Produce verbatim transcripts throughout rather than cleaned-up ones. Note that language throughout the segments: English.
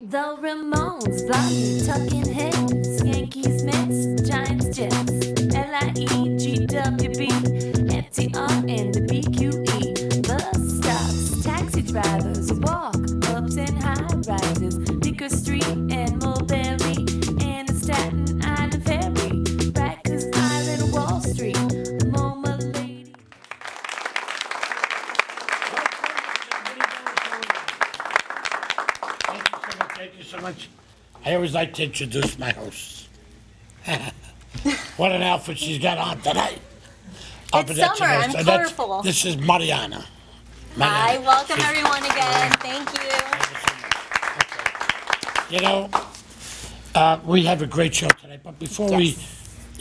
The Ramones, Blondie, Tuckin' Heads, Yankees, Mets, Giants, Jets, L I E G W B, F T R, and the B Q E. Bus stops, taxi drivers, walk ups and high rises, Beaker Street and Mulberry, and the Staten Island Ferry, Rikers Island, Wall Street, MoMA Lady. Thank you so much. I always like to introduce my hosts. What an outfit she's got on tonight. It's summer, I'm colorful. This is Mariana. Mariana. Hi, welcome she's, everyone again. Thank you. Thank you so much. Okay. You know, uh, we have a great show tonight, but before yes. we,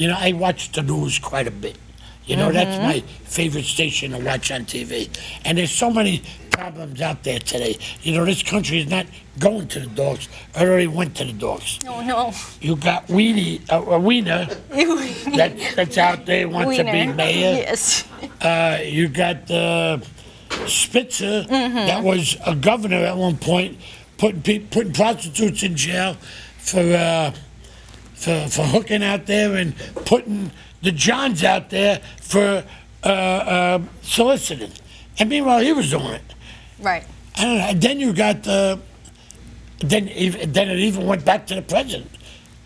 you know, I watch the news quite a bit. You know, mm-hmm. that's my favorite station to watch on T V. And there's so many problems out there today. You know, this country is not going to the dogs. I already went to the dogs. Oh, no. You got Weenie, uh, uh, Wiener, that, that's out there, wants Wiener. to be mayor. Yes. Uh, you got uh, Spitzer, mm-hmm. that was a governor at one point, putting, pe putting prostitutes in jail for, uh, for, for hooking out there and putting the Johns out there for uh, uh, soliciting. And meanwhile, he was doing it. Right. I don't know. And then you got the. Then, then it even went back to the president.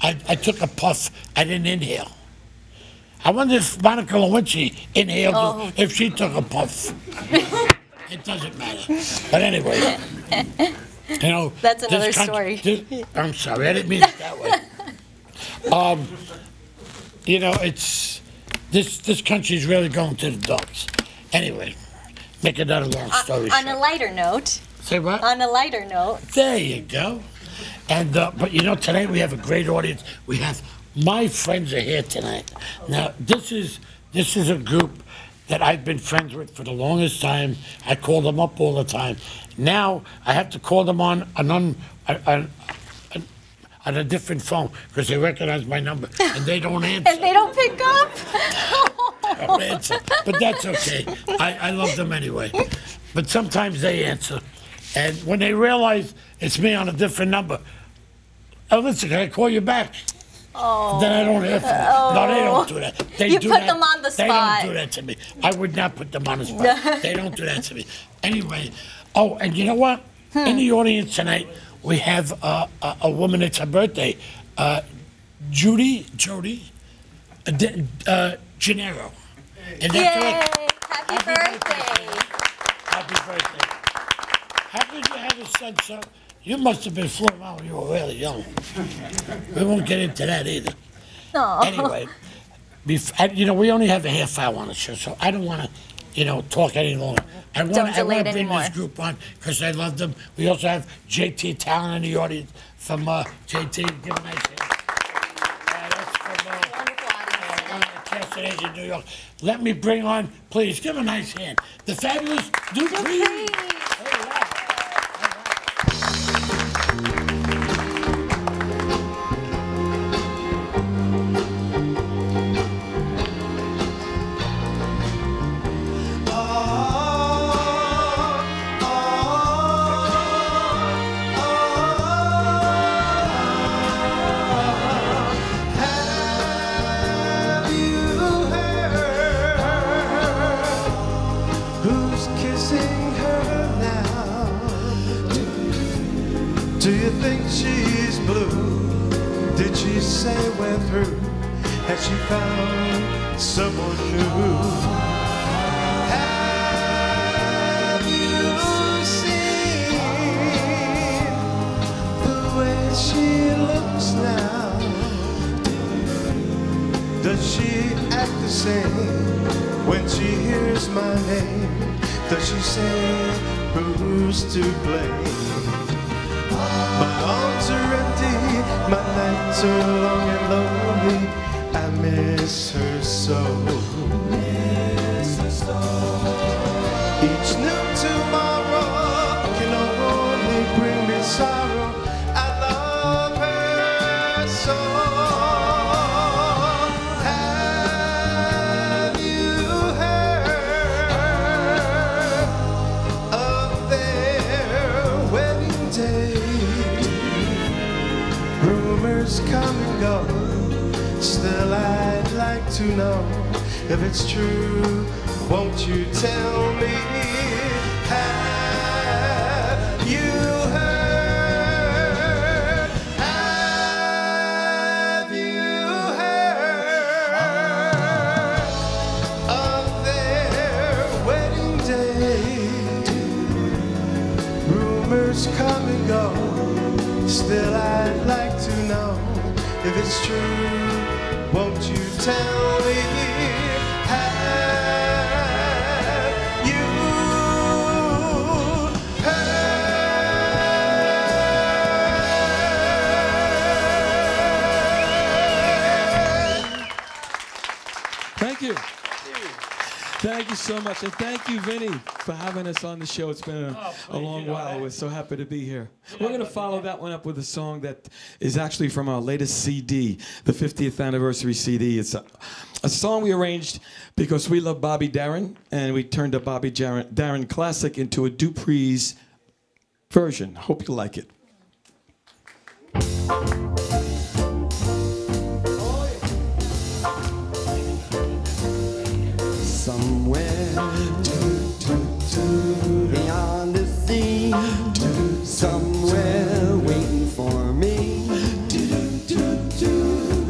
I, I took a puff. I didn't inhale. I wonder if Monica Lewinsky inhaled oh. if she took a puff. It doesn't matter. But anyway, you know. That's another country, story. This, I'm sorry. I didn't mean it that way. Um, you know, it's this. This country's really going to the dogs. Anyway. Make another long story uh, on short. a lighter note. Say what? On a lighter note. There you go. And uh, but you know, tonight we have a great audience. We have my friends are here tonight. Now this is this is a group that I've been friends with for the longest time. I call them up all the time. Now I have to call them on an un, an, an, on a different phone because they recognize my number and they don't answer. And they don't pick up. Answer. But that's okay. I, I love them anyway. But sometimes they answer. And when they realize it's me on a different number, oh, listen, can I call you back? Oh. Then I don't have to. Oh. No, they don't do that. They you do put that. them on the spot. They don't do that to me. I would not put them on the spot. They don't do that to me. Anyway, oh, and you know what? Hmm. In the audience tonight, we have uh, a, a woman, it's her birthday, uh, Judy, Jody, uh, uh, Gennaro. And Yay! Happy, happy birthday. birthday. Happy birthday. How did you have a son so? You must have been fooling around when you were really young. We won't get into that either. Aww. Anyway, before, you know, we only have a half hour on the show, so I don't want to, you know, talk any longer. I want to bring anymore. this group on because I love them. We also have J T Talent in the audience from uh, J T. Give a nice hand. In New York. Let me bring on, please, give a nice hand, the fabulous Duprees. Day. rumors come and go, still I'd like to know if it's true. Won't you tell me? Have you heard? Have you heard of their wedding day? Rumors come and go, still I'd like to know if it's true. Won't you tell me? Thank you so much, and thank you, Vinny, for having us on the show. It's been a, oh, a long while. Right. We're so happy to be here. We're going to follow that one up with a song that is actually from our latest C D, the fiftieth anniversary C D. It's a, a song we arranged because we love Bobby Darin, and we turned a Bobby Darin classic into a Duprees version. Hope you like it. Somewhere do, do, do, beyond the sea, do, somewhere do, waiting for me. Do, do, do, do.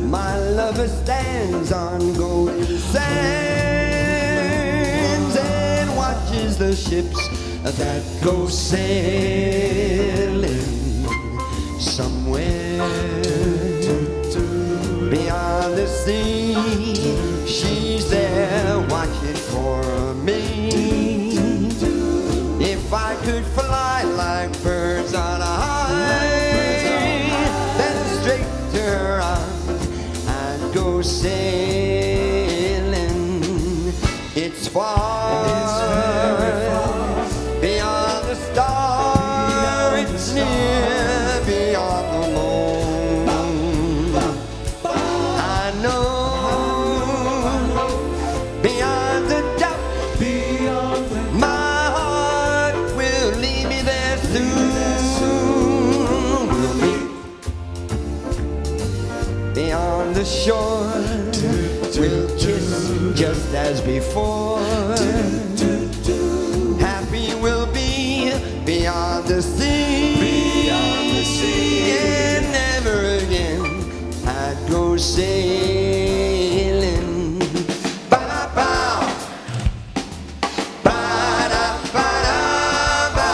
My lover stands on golden sands and watches the ships that go sailing. Somewhere do, do, do, beyond the sea, she's there watching for me. If I could fly like birds on a high, then straight to her arms I'd go sailing. It's far, it's very far beyond the star, beyond it's the star. Near beyond the moon. Ba, ba, ba. I know. The shore will kiss just as before. Do, do, do. Happy will be beyond the sea. Beyond the sea, and never again I'd go sailing. Ba da ba, ba da ba da ba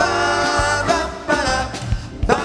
ba ba ba da ba.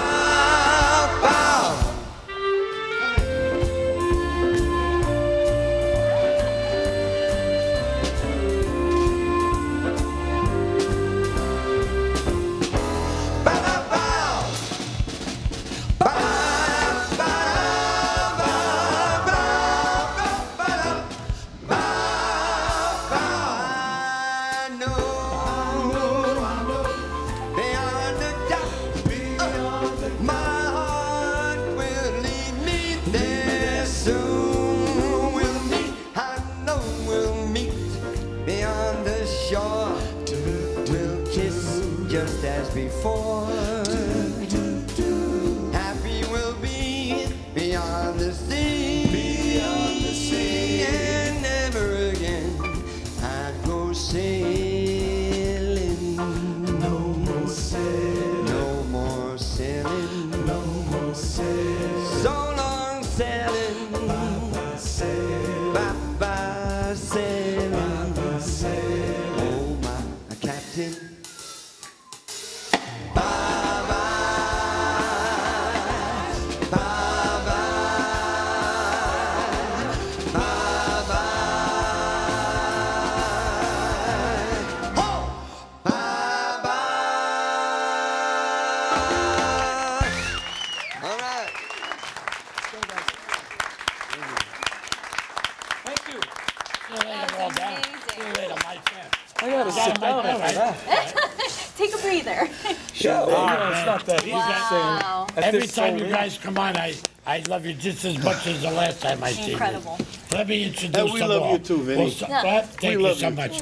Every time you guys come on, I, I love you just as much as the last time I see you. Incredible. Let me introduce them all. And we love you too, Vinny. Well, so, yeah. well, thank we you so you. much.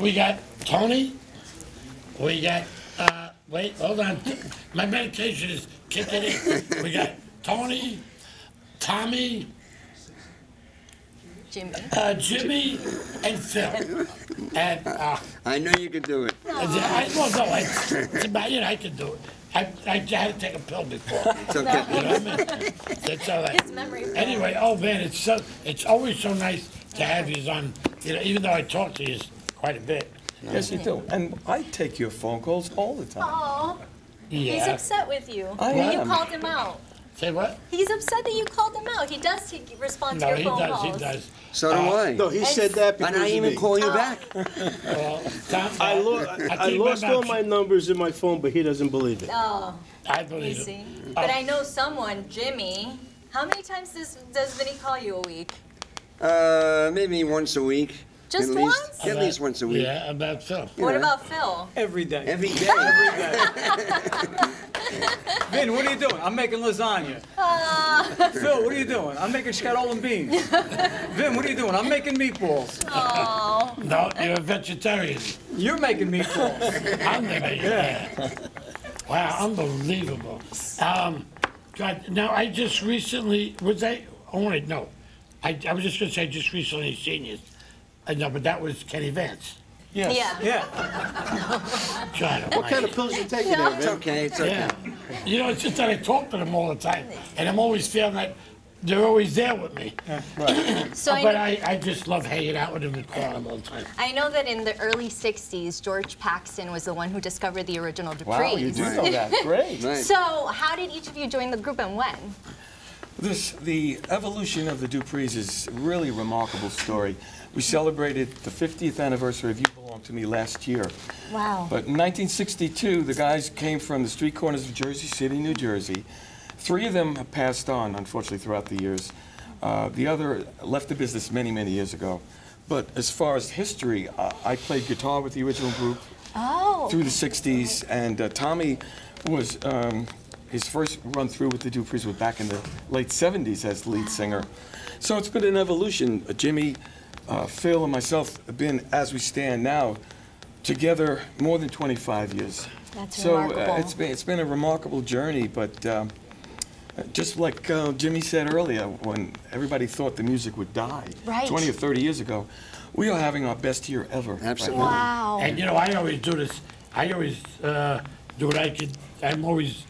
We got Tony. We got, uh, wait, hold on. My medication is kicking in. We got Tony, Tommy, Jimmy, uh, Jimmy and Phil. And, uh, I know you can do it. No. I, well, no, I, it's about, you know, I can do it. I, I had to take a pill before. It's okay. You know what I mean? It's all right. His memory. Anyway, oh man, it's so, it's always so nice to have you on. You know, even though I talk to you quite a bit. Yes, you do. And I take your phone calls all the time. Oh, yeah. He's upset with you. I am. You called him out. Say what? He's upset that you called him out. He does he respond no, to your phone does, calls. No, he does. He does. So do uh, I. No, he and said that because and I didn't even call you oh. back. Well, Tom, I, I, lo I, I lost all my numbers in my phone, but he doesn't believe it. Oh, I believe easy. it. But oh. I know someone, Jimmy. How many times does does Vinny call you a week? Uh, maybe once a week. Just at once? Least, about, at least once a week. Yeah, about Phil. You what know. about Phil? Every day. Every day. Every day. Vin, what are you doing? I'm making lasagna. Uh. Phil, what are you doing? I'm making scallop and beans. Vin, what are you doing? I'm making meatballs. Oh. No, you're a vegetarian. You're making meatballs. I'm the vegetarian. Wow, unbelievable. Um, God, now I just recently, was I, oh no, I, I was just going to say I just recently seen you. Uh, no, but that was Kenny Vance. Yes. Yeah. Yeah. China, what kind of pills are you taking no. there, man? It's okay, it's okay. Yeah. You know, it's just that I talk to them all the time, and I'm always feeling that they're always there with me. Yeah, right. So but I, I, I just love hanging out with them and calling them all the time. I know that in the early sixties, George Paxton was the one who discovered the original Duprees. Wow, you do know that. Great. Nice. So how did each of you join the group, and when? This, the evolution of the Duprees is really a remarkable story. We celebrated the fiftieth anniversary of You Belong to Me last year. Wow. But in nineteen sixty-two, the guys came from the street corners of Jersey City, New Jersey. Three of them have passed on, unfortunately, throughout the years. Uh, the other left the business many, many years ago. But as far as history, uh, I played guitar with the original group oh. through the sixties, and uh, Tommy was... Um, his first run through with the Duprees was back in the late seventies as lead singer. So it's been an evolution. Jimmy, uh, Phil, and myself have been, as we stand now, together more than twenty-five years. That's so, remarkable. Uh, it's been, it's been a remarkable journey, but um, just like uh, Jimmy said earlier, when everybody thought the music would die right. twenty or thirty years ago, we are having our best year ever. Absolutely. Right wow. And you know, I always do this. I always uh, do what I can. I'm always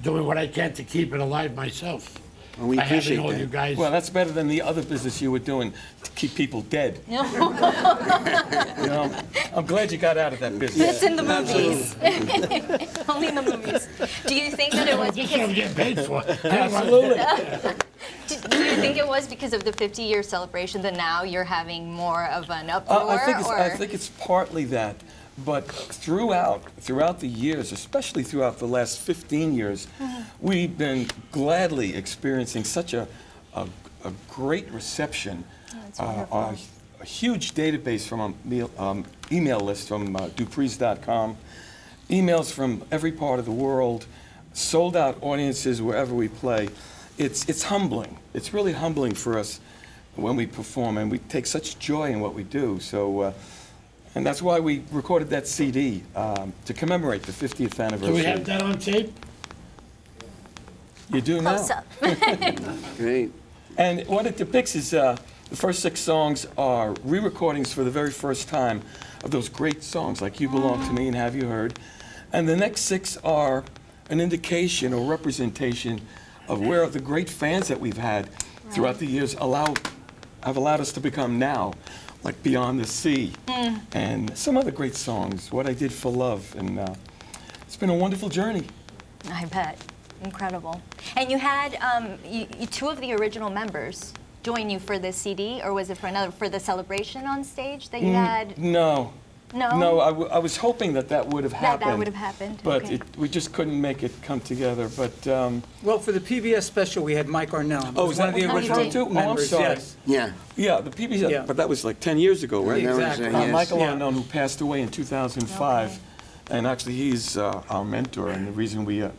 doing what I can to keep it alive myself. Well, we I appreciate all that. You guys. Well, that's better than the other business you were doing to keep people dead. You know, I'm glad you got out of that business. It's in the movies. Only in the movies. Do you think that it was because I'm getting paid for? Absolutely. Do you think it was because of the fifty-year celebration that now you're having more of an uproar? Uh, I, think it's, or? I think it's partly that. But throughout, throughout the years, especially throughout the last fifteen years, mm-hmm. we've been gladly experiencing such a, a, a great reception. Oh, that's wonderful. Uh, a, a huge database from a um, email list from uh, Duprees dot com, emails from every part of the world, sold out audiences wherever we play. It's, it's humbling. It's really humbling for us when we perform, and we take such joy in what we do. So. Uh, And that's why we recorded that C D, um, to commemorate the fiftieth anniversary. Do we have that on tape? You do now. Close up. Great. And what it depicts is uh, the first six songs are re-recordings for the very first time of those great songs like You Belong to Me and Have You Heard. And the next six are an indication or representation of where the great fans that we've had right. throughout the years allow, have allowed us to become now. Like Beyond the Sea, mm. and some other great songs, What I Did for Love, and uh, it's been a wonderful journey. I bet. Incredible. And you had um, you, you two of the original members join you for this C D, or was it for another, for the celebration on stage that you mm, had? No. No? No, I, w I was hoping that that would have happened. That, that would have happened, But okay. it, we just couldn't make it come together, but... Um, well, for the P B S special, we had Mike Arnell. Oh, was that the original two? Oh, I'm sorry. Yes. Yeah. Yeah, the P B S, yeah. but that was like ten years ago, right? Exactly. Uh, Michael yeah. Arnell, who passed away in two thousand five, okay. and actually he's uh, our mentor and the reason we uh,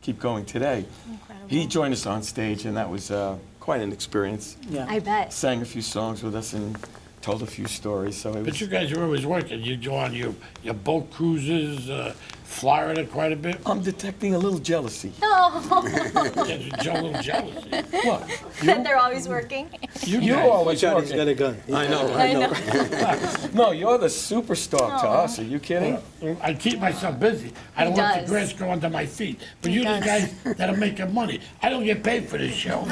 keep going today. Incredible. He joined us on stage, and that was uh, quite an experience. Yeah. I bet. Sang a few songs with us, and... told a few stories, so it but was you guys are always working. You go on your, your boat cruises, uh, flyer it quite a bit? I'm detecting a little jealousy. Oh. Yeah, a little jealousy. What? That they're always working. You, you're guys. always working. He's got a gun. I know, I know. I know. No, you're the superstar to us. Are you kidding? Well, I keep myself busy. I don't he let does. the grass grow under my feet. But he you does. the guys that'll make your money. I don't get paid for this show.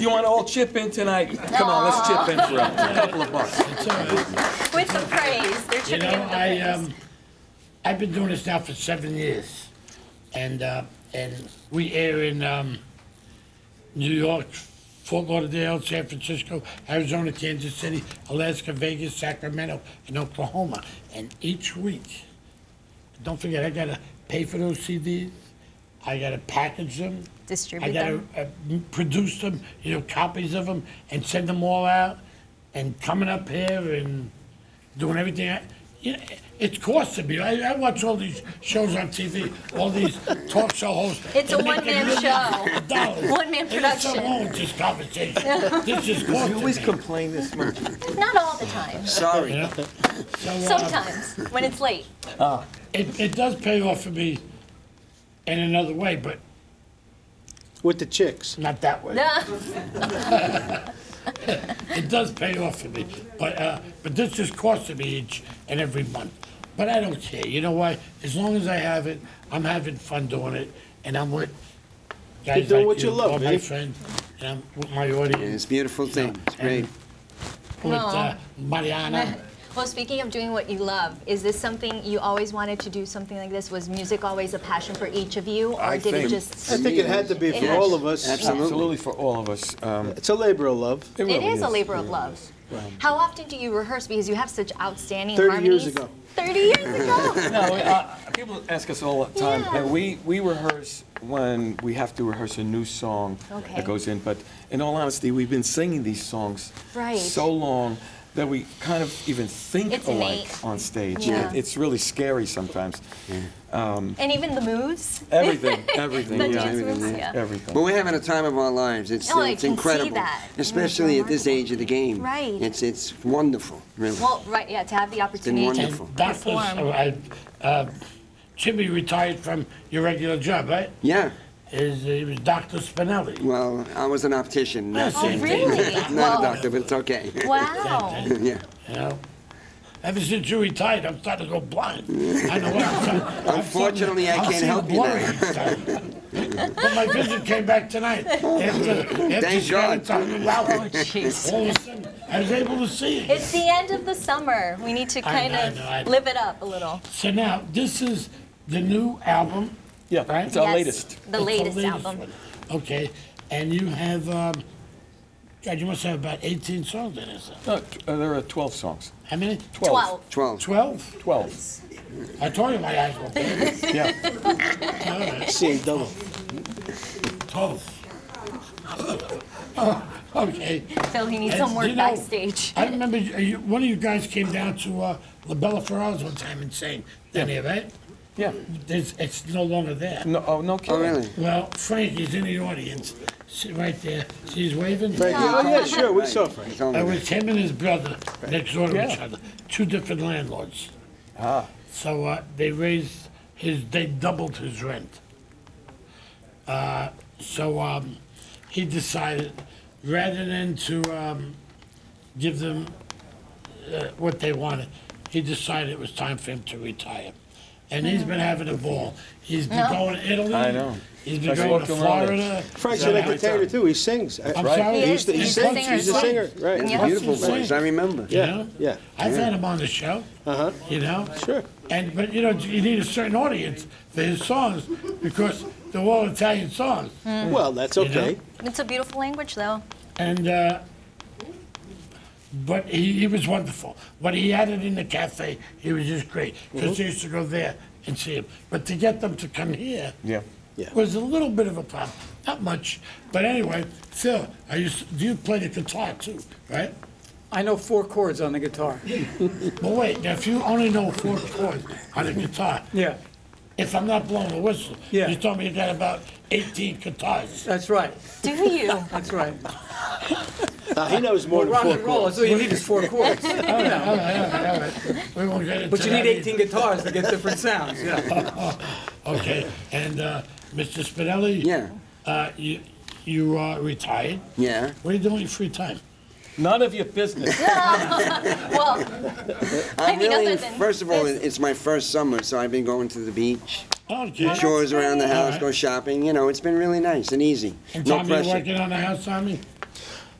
You want to all chip in tonight? Come Aww. on, let's chip in for a couple of bucks. It's all right. With the praise. They're chipping you know, in the I, praise. Um, I've been doing this now for seven years, and uh, and we air in um, New York, Fort Lauderdale, San Francisco, Arizona, Kansas City, Alaska, Vegas, Sacramento, and Oklahoma. And each week, don't forget, I gotta pay for those C Ds. I gotta package them. Distribute them. I gotta uh, produce them, you know, copies of them, and send them all out. And coming up here and doing everything. I, you know, it's costing me. I, I watch all these shows on T V, all these talk show hosts. It's a one-man show. One-man production. It's just conversation. This is costing You always me. complain this much. Not all the time. Sorry. You know? so, Sometimes, uh, when it's late. Uh, it, it does pay off for me in another way, but... With the chicks. Not that way. No. It does pay off for me, but uh, but this is costing me each and every month. But I don't care. You know why? As long as I have it, I'm having fun doing it, and I'm with guys You're doing like what you, you love, my friend, and I'm with my audience. Yeah, it's a beautiful thing. You know, it's great. With uh, Mariana. Well, speaking of doing what you love, is this something you always wanted to do, something like this? Was music always a passion for each of you, or I did think, it just... I think it had to be for all of us. Absolutely. Absolutely for all of us. Um, it's a labor of love. It, really it is, is a labor of love. Well, how often do you rehearse? Because you have such outstanding harmonies. thirty years ago. thirty years ago! No, uh, people ask us all the time. Yeah. We, we rehearse when we have to rehearse a new song okay. that goes in, but in all honesty, we've been singing these songs right. so long that we kind of even think it's alike innate. on stage. Yeah. It, it's really scary sometimes. Yeah. Um, and even the moves? Everything, everything. the yeah, everything, moves, yeah. everything. But we're having a time of our lives. It's, oh, uh, it's I can incredible. See that. Especially at this age of the game. Right. It's, it's wonderful, really. Well, right, yeah, to have the opportunity it's been wonderful. to that perform. Was, uh, uh, Jimmy retired from your regular job, right? Yeah. Is, uh, he was Doctor Spinelli. Well, I was an optician. Not oh, same really? Not well, a doctor, but it's okay. Wow. Yeah. You know, ever since you retired, I'm starting to go blind. I know what I'm trying. Unfortunately, I'm I can't help you there. But my visit came back tonight. After, after Thank God. Oh, geez. All of a sudden, I was able to see it. It's the end of the summer. We need to kind I know, of I know, I know. live it up a little. So now, this is the new album. Yeah, right? It's our yes, latest. The latest, latest album. One. Okay, and you have, um, God, you must have about eighteen songs in this. No, uh, there are twelve songs. How many? Twelve. Twelve. Twelve? Twelve. I told you my eyes were big. Yeah. See, double. Twelve. Oh, okay. Phil, he needs and, some work you know, backstage. I remember you, one of you guys came down to uh, La Bella Ferrara's one time and sang down here, right? Yeah, There's, it's no longer there. No, oh, no kidding. Oh, really? Well, Frank is in the audience, she, right there. She's waving. Frank, oh, oh yeah, sure, we right. saw Frank. It was him and his brother right. next door to yeah. each other, two different landlords. Ah. So uh, they raised his, they doubled his rent. Uh, so um, he decided, rather than to um, give them uh, what they wanted, he decided it was time for him to retire. And he's been having a ball. He's been no. going to Italy. I know. He's been Especially going to Florida. Frank's so an entertainer too. He sings. That's I'm right. sorry. He he's, the, he he's, sings. Sings. he's a singer. Right. He's yeah. a beautiful voice. I remember. Yeah. You know? Yeah. I've yeah. had him on the show. Uh huh. You know. Sure. And but you know you need a certain audience for his songs because they're all Italian songs. Mm. Well, that's okay. You know? It's a beautiful language though. And. Uh, But he, he was wonderful. When he had it in the cafe, he was just great. Because mm-hmm. he used to go there and see him. But to get them to come here yeah. Yeah. was a little bit of a problem. Not much. But anyway, Phil, I used to, you play the guitar too, right? I know four chords on the guitar. But wait, now if you only know four chords on the guitar, yeah. if I'm not blowing a whistle, yeah. you told me you got about eighteen guitars. That's right. Do you? That's right. Uh, he knows more well, than rock four roll, chords. All you need is four chords. All right, all right, all right, all right. We won't get into But you need eighteen guitars to get different sounds. Yeah. Okay. And uh, Mister Spinelli, yeah. uh, you, you are retired. Yeah. What are you doing in your free time? None of your business. Well, I'm really, first of all, it's my first summer, so I've been going to the beach. Okay. Chores around the house, right. Go shopping. You know, it's been really nice and easy. And no Tommy, pressure. You working on the house, Tommy?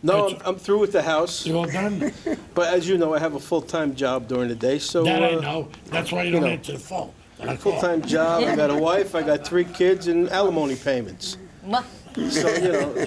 No, I'm, I'm through with the house. You all done? But as you know, I have a full-time job during the day, so... That uh, I know. That's why you don't you know, answer the phone. A full-time job, I got a wife, I got three kids, and alimony payments. So, you know...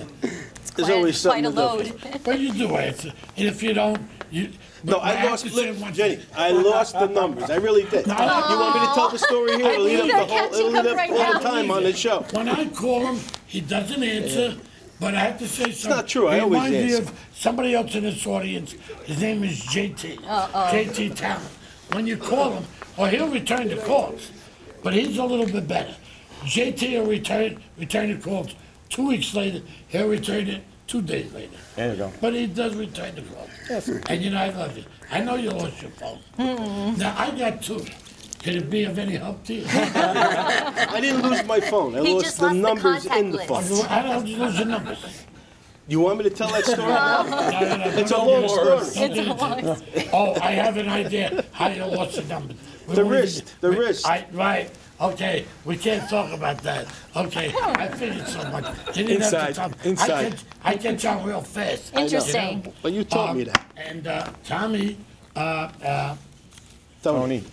There's always something quite a load. But you do answer. And if you don't, you... No, I lost, look, Jenny, I lost the numbers. I really did. No, you want me to tell the story here? It'll lead up the whole, it'll lead up right all the time on the show. When I call him, he doesn't answer, yeah. But I have to say something. It's not true. I always answer. It reminds me of somebody else in this audience. His name is J T. Uh-oh. J T. Talent. When you call him, or he'll return the calls, but he's a little bit better. J T will return, return the calls. Two weeks later, he'll return it. Two days later. There you go. But he does return the phone. Yes. And you know, I love you. I know you lost your phone. Mm-hmm. Now, I got two. Could it be of any help to you? I didn't lose my phone. I he lost just the lost numbers the in the phone. I don't lose the numbers. You want me to tell that story? No, no, no, it's, no, a no, long story. It's a long story. Oh, I have an idea how you lost the numbers. We the wrist. The we, wrist. I, right. Okay, we can't talk about that. Okay, I figured so much. You didn't inside, have to inside. I can, I can tell real fast. Interesting. You know? Well, you told um, me that. And uh, Tommy, uh, uh, Tony.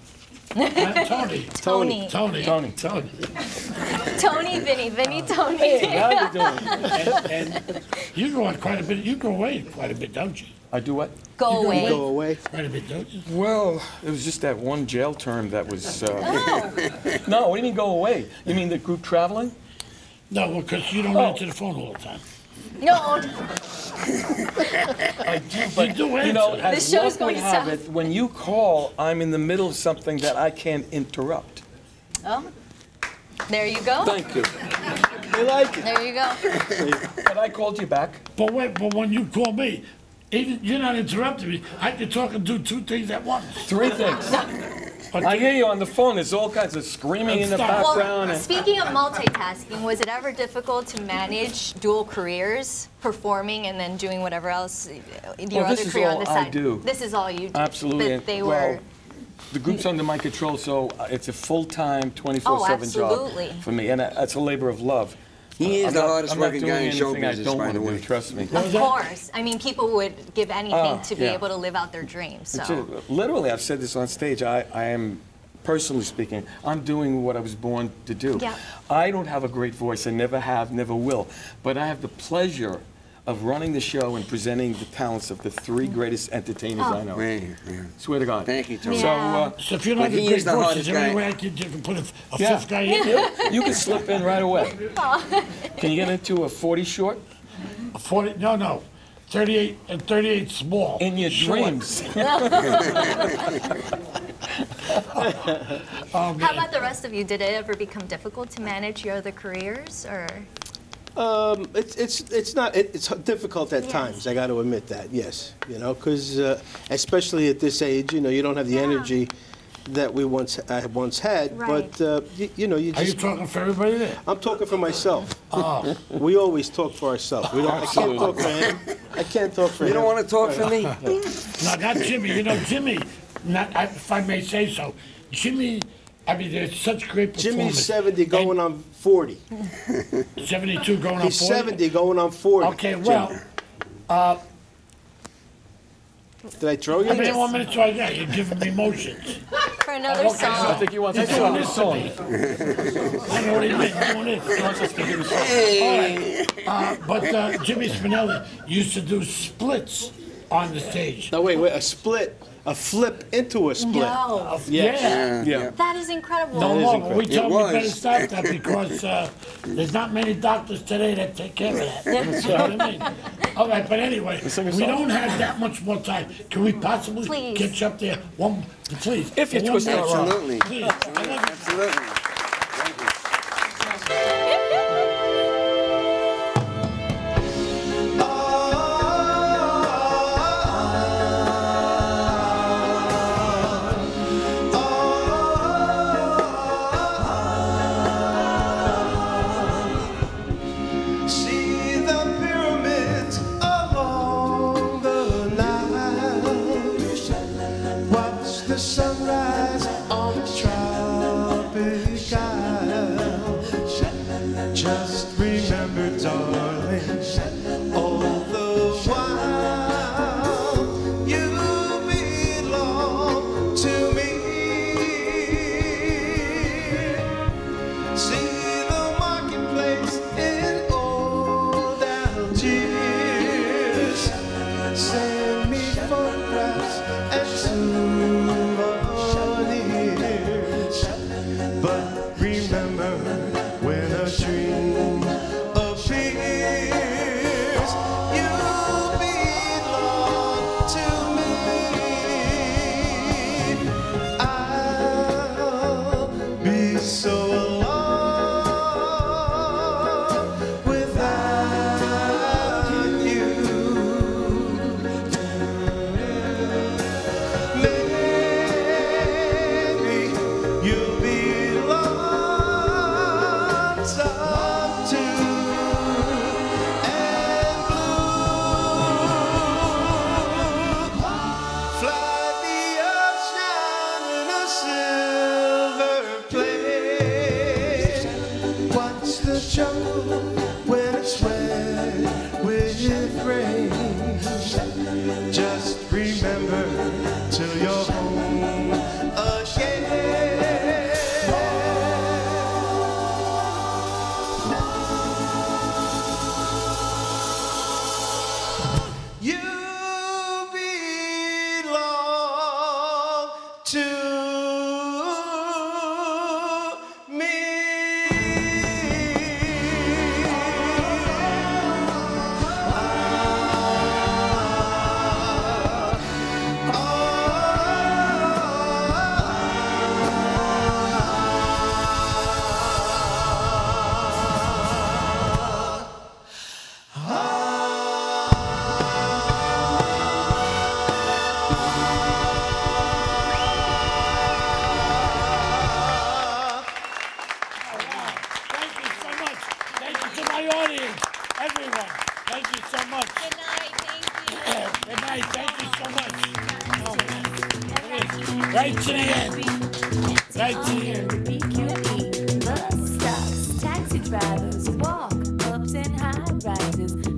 Uh, Tony. Tony. Tony. Tony. Tony. Tony. Tony. Vinny. Vinny. Uh, Tony. Hey, how you doing? and, and you go on quite a bit. You go away quite a bit, don't you? I do what? Go, go away. Go away. Quite a bit, don't you? Well, it was just that one jail term that was. Uh, oh. No, what do you mean go away? You mean the group traveling? No, because well, you don't oh. answer the phone all the time. No. I do, but you do answer. You know, this show's going south. It, when you call, I'm in the middle of something that I can't interrupt. Oh. There you go. Thank you. You like it. There you go. But I called you back. But wait, but when you call me. You're not interrupting me. I can talk and do two things at once. Three things. I hear you on the phone. There's all kinds of screaming in the background. Well, speaking of multitasking, was it ever difficult to manage dual careers, performing and then doing whatever else, your well, other career on the side? This is all I do. This is all you do. Absolutely. But they well, were... The group's under my control, so it's a full-time, twenty-four seven oh, job for me. And it's a labor of love. He is I'm the not, hardest I'm working guy in show business, by the way. Trust me. Of course. I mean, people would give anything uh, to be yeah. able to live out their dreams. So. A, literally, I've said this on stage. I, I am, personally speaking, I'm doing what I was born to do. Yeah. I don't have a great voice. I never have, never will. But I have the pleasure of running the show and presenting the talents of the three greatest entertainers oh. I know. Right here, yeah. Swear to God. Thank you, Tony. Yeah. So, uh, so if you're not the great voice, is there any way I could put a, a yeah. fifth guy in there? You can slip in right away. Oh. Can you get into a forty short? A forty? No, no. thirty-eight and thirty-eight small. In your short. Dreams. Oh, how about the rest of you? Did it ever become difficult to manage your other careers, or? Um, it's it's it's not it, it's difficult at yes. times. I got to admit that. Yes, you know, because uh, especially at this age, you know, you don't have the yeah. energy that we once I once had. Right. But uh, you, you know, you just. Are you talking for everybody there? I'm talking for myself. Oh. We always talk for ourselves. We don't. I can't talk for him. I can't talk for you him. You don't want to talk for me. No, not Jimmy. You know, Jimmy. Not if I may say so, Jimmy. I mean, there's such great performance. Jimmy's seventy going and on forty. seventy-two going on forty? He's seventy going on forty. Okay, well, uh, did I throw you? I mean, one minute to try that. You're giving me motions. For another uh, okay, song. So I think he wants to do this song. I know what he means doing it. He wants us to do this song. Hey. All right. Uh, but uh, Jimmy Spinelli used to do splits on the stage. No, wait, wait, a split. A flip into a split. No. Yes. Yeah. yeah. That is incredible. No, look, incredible. We told you better stop that because uh, there's not many doctors today that take care of that. You know what I mean? All right, but anyway, we song. Don't have that much more time. Can we possibly please. Catch up there? One, please. If you twist it around. Absolutely. Please. Absolutely. Absolutely. Thank you. Just remember, darling, all the while you belong to me. See the marketplace in old Algiers. Send me photographs and souvenirs. But remember when a dream taxi drivers walk, ups and high rises.